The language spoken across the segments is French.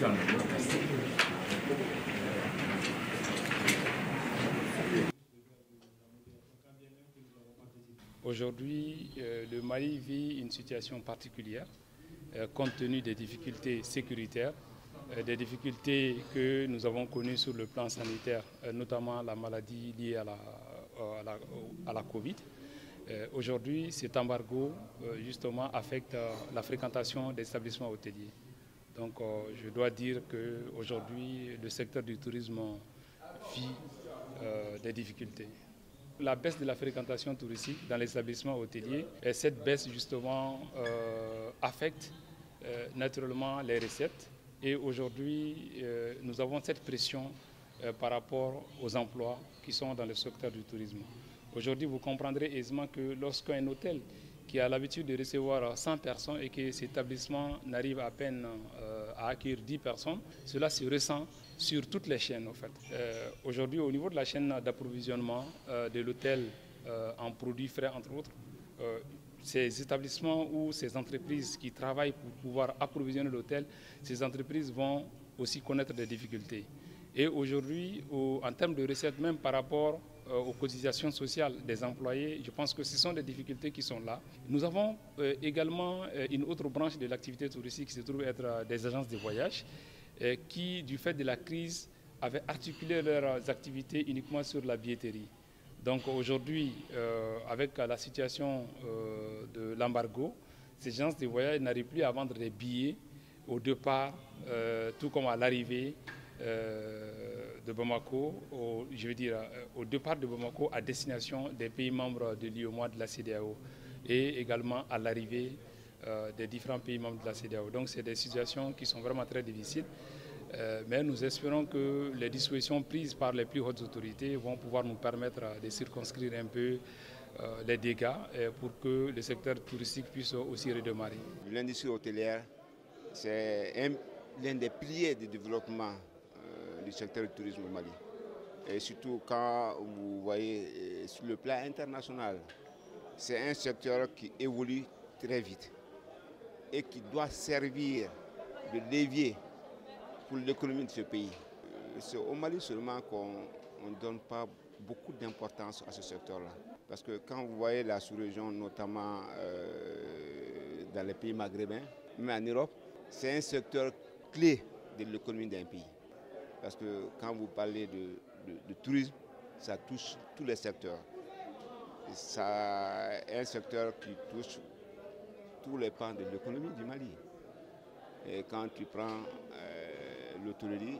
sociale. Aujourd'hui, le Mali vit une situation particulière compte tenu des difficultés sécuritaires, des difficultés que nous avons connues sur le plan sanitaire, notamment la maladie liée à la COVID. Aujourd'hui, cet embargo justement affecte la fréquentation des établissements hôteliers. Donc je dois dire qu'aujourd'hui, le secteur du tourisme vit des difficultés. La baisse de la fréquentation touristique dans les établissements hôteliers, et cette baisse justement affecte naturellement les recettes. Et aujourd'hui, nous avons cette pression par rapport aux emplois qui sont dans le secteur du tourisme. Aujourd'hui, vous comprendrez aisément que lorsqu'un hôtel qui a l'habitude de recevoir 100 personnes et que cet établissement n'arrive à peine à accueillir 10 personnes, cela se ressent sur toutes les chaînes en fait. Aujourd'hui, au niveau de la chaîne d'approvisionnement de l'hôtel en produits frais entre autres, ces établissements ou ces entreprises qui travaillent pour pouvoir approvisionner l'hôtel, ces entreprises vont aussi connaître des difficultés. Et aujourd'hui, en termes de recettes même par rapport aux cotisations sociales des employés, je pense que ce sont des difficultés qui sont là. Nous avons également une autre branche de l'activité touristique qui se trouve être des agences de voyage qui, du fait de la crise, avaient articulé leurs activités uniquement sur la billetterie. Donc aujourd'hui, avec la situation de l'embargo, ces agences de voyage n'arrivent plus à vendre des billets au départ, tout comme à l'arrivée de Bamako, au départ de Bamako à destination des pays membres de l'IOMA de la CDAO et également à l'arrivée des différents pays membres de la CDAO. Donc c'est des situations qui sont vraiment très difficiles, mais nous espérons que les dispositions prises par les plus hautes autorités vont pouvoir nous permettre de circonscrire un peu les dégâts pour que le secteur touristique puisse aussi redémarrer. L'industrie hôtelière, c'est l'un des piliers du développement du secteur du tourisme au Mali. Et surtout quand vous voyez sur le plan international, c'est un secteur qui évolue très vite et qui doit servir de levier pour l'économie de ce pays. C'est au Mali seulement qu'on ne donne pas beaucoup d'importance à ce secteur-là. Parce que quand vous voyez la sous-région, notamment dans les pays maghrébins, mais en Europe, c'est un secteur clé de l'économie d'un pays. Parce que quand vous parlez de tourisme, ça touche tous les secteurs. C'est un secteur qui touche tous les pans de l'économie du Mali. Et quand tu prends l'hôtellerie,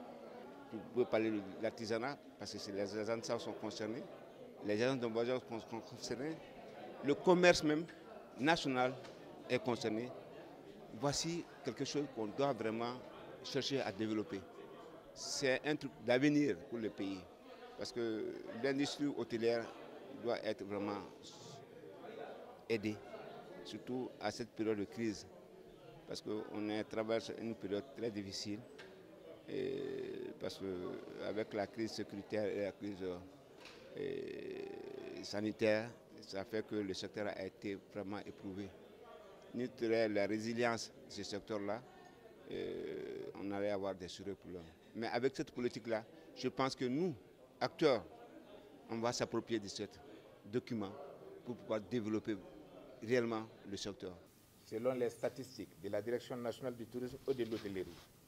tu peux parler de l'artisanat, parce que les agences sont concernées, les agences de voyage sont concernées, le commerce même national est concerné. Voici quelque chose qu'on doit vraiment chercher à développer. C'est un truc d'avenir pour le pays, parce que l'industrie hôtelière doit être vraiment aidée, surtout à cette période de crise, parce qu'on traverse une période très difficile, et parce qu'avec la crise sécuritaire et la crise sanitaire, ça fait que le secteur a été vraiment éprouvé. La résilience de ce secteur-là, on allait avoir des surplus. Mais avec cette politique-là, je pense que nous, acteurs, on va s'approprier de ce document pour pouvoir développer réellement le secteur. Selon les statistiques de la Direction nationale du tourisme et de l'hôtellerie,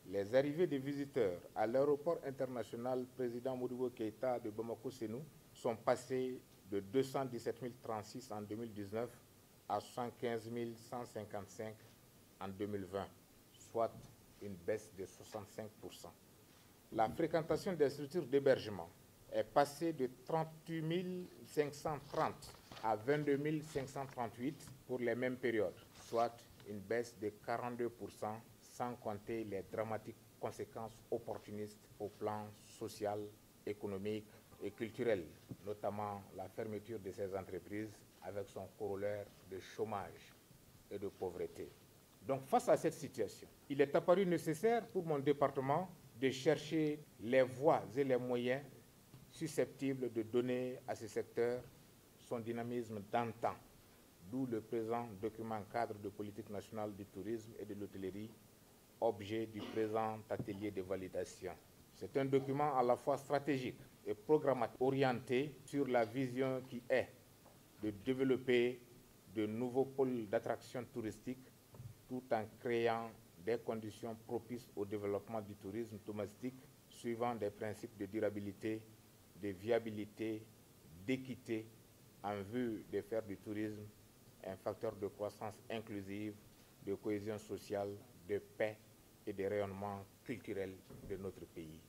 les arrivées de visiteurs à l'aéroport international président Modibo Keïta de Bamako-Sénou sont passées de 217 036 en 2019 à 115 155 en 2020, soit une baisse de 65%. La fréquentation des structures d'hébergement est passée de 38 530 à 22 538 pour les mêmes périodes, soit une baisse de 42%, sans compter les dramatiques conséquences opportunistes au plan social, économique et culturel, notamment la fermeture de ces entreprises avec son corollaire de chômage et de pauvreté. Donc face à cette situation, il est apparu nécessaire pour mon département de chercher les voies et les moyens susceptibles de donner à ce secteur son dynamisme d'antan, d'où le présent document cadre de politique nationale du tourisme et de l'hôtellerie objet du présent atelier de validation. C'est un document à la fois stratégique et programmatique, orienté sur la vision qui est de développer de nouveaux pôles d'attraction touristique tout en créant des conditions propices au développement du tourisme domestique suivant des principes de durabilité, de viabilité, d'équité en vue de faire du tourisme un facteur de croissance inclusive, de cohésion sociale, de paix et de rayonnement culturel de notre pays.